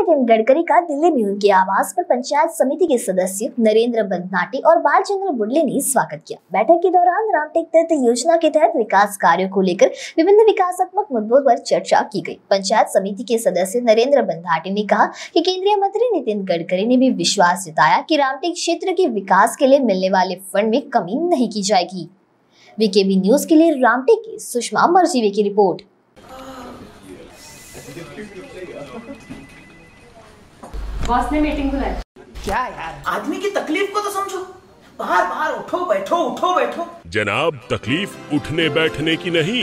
नितिन गडकरी का दिल्ली में उनके आवास पर पंचायत समिति के सदस्य नरेंद्र बंधनाटी और बालचंद्र बुडले ने स्वागत किया। बैठक के दौरान रामटेक तहत योजना के तहत विकास कार्यों को लेकर विभिन्न विकासात्मक मुद्दों पर चर्चा की गई। पंचायत समिति के सदस्य नरेंद्र बंधनाटी ने कहा कि केंद्रीय मंत्री नितिन गडकरी ने भी विश्वास जताया कि रामटेक क्षेत्र के विकास के लिए मिलने वाले फंड में कमी नहीं की जाएगी। वीकेबी न्यूज के लिए रामटेक की सुषमा मरजीवी की रिपोर्ट। बॉस ने मीटिंग बुलाई। क्या यार, आदमी की तकलीफ को तो समझो। बाहर बाहर उठो बैठो। जनाब, तकलीफ उठने बैठने की नहीं,